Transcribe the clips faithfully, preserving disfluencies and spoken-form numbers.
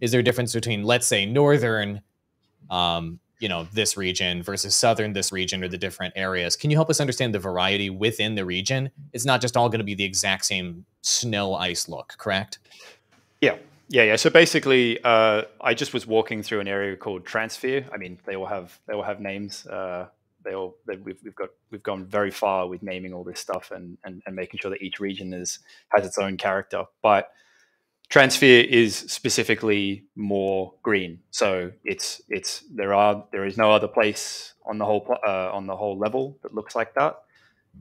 is there a difference between, let's say, northern, um, you know, this region versus southern this region, or the different areas? Can you help us understand the variety within the region? It's not just all going to be the exact same snow ice look, correct? Yeah. Yeah, yeah. So basically, uh, I just was walking through an area called Transphere. I mean, they all have they all have names. Uh, they all they, we've we've got we've gone very far with naming all this stuff and and and making sure that each region is has its own character. But Transphere is specifically more green. So it's it's there are there is no other place on the whole uh, on the whole level that looks like that,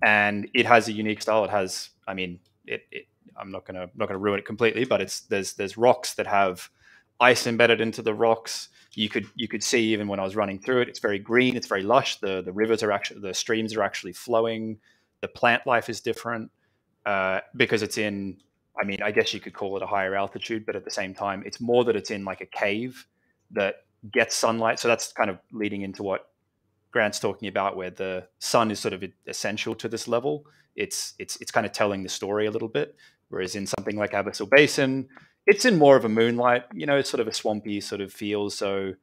and it has a unique style. It has, I mean, it. it I'm not gonna not gonna ruin it completely, but it's there's there's rocks that have ice embedded into the rocks. You could you could see even when I was running through it, it's very green, it's very lush. The the rivers are actually the streams are actually flowing. The plant life is different uh, because it's in. I mean, I guess you could call it a higher altitude, but at the same time, it's more that it's in like a cave that gets sunlight. So that's kind of leading into what Grant's talking about, where the sun is sort of essential to this level. It's it's it's kind of telling the story a little bit. Whereas in something like Abyssal Basin, it's in more of a moonlight, you know, it's sort of a swampy sort of feel. So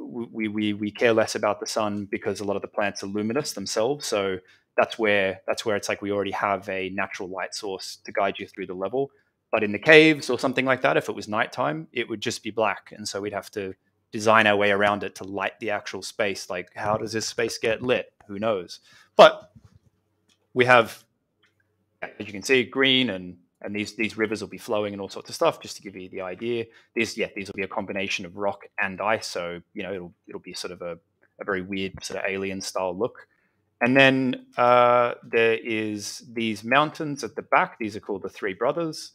we we we care less about the sun because a lot of the plants are luminous themselves. So that's where that's where it's like we already have a natural light source to guide you through the level. But in the caves or something like that, if it was nighttime, it would just be black, and so we'd have to design our way around it to light the actual space. Like, how does this space get lit? Who knows? But we have, as you can see, green and. And these these rivers will be flowing and all sorts of stuff, just to give you the idea. These yeah, these will be a combination of rock and ice. So, you know, it'll it'll be sort of a, a very weird sort of alien style look. And then uh, there is these mountains at the back. These are called the Three Brothers.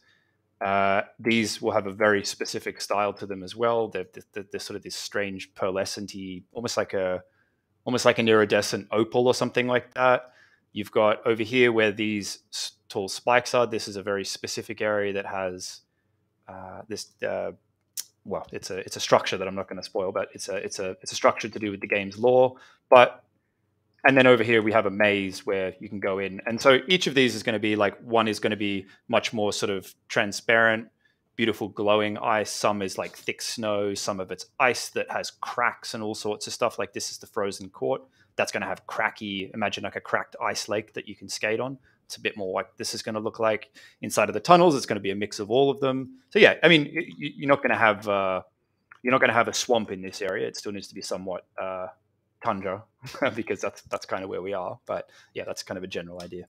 Uh, these will have a very specific style to them as well. They're, they're, they're sort of this strange pearlescent-y, almost like a almost like an iridescent opal or something like that. You've got over here where these tall spikes are. This is a very specific area that has uh, this. Uh, well, it's a it's a structure that I'm not going to spoil, but it's a it's a it's a structure to do with the game's lore. But and then over here we have a maze where you can go in, and so each of these is going to be like one is going to be much more sort of transparent, beautiful, glowing ice. Some is like thick snow. Some of it's ice that has cracks and all sorts of stuff. Like this is the Frozen Court. That's going to have cracky, imagine like a cracked ice lake that you can skate on. It's a bit more like this is going to look like inside of the tunnels. It's going to be a mix of all of them. So yeah, I mean, you're not going to have uh, you're not going to have a swamp in this area. It still needs to be somewhat uh, tundra because that's that's kind of where we are. But yeah, that's kind of a general idea.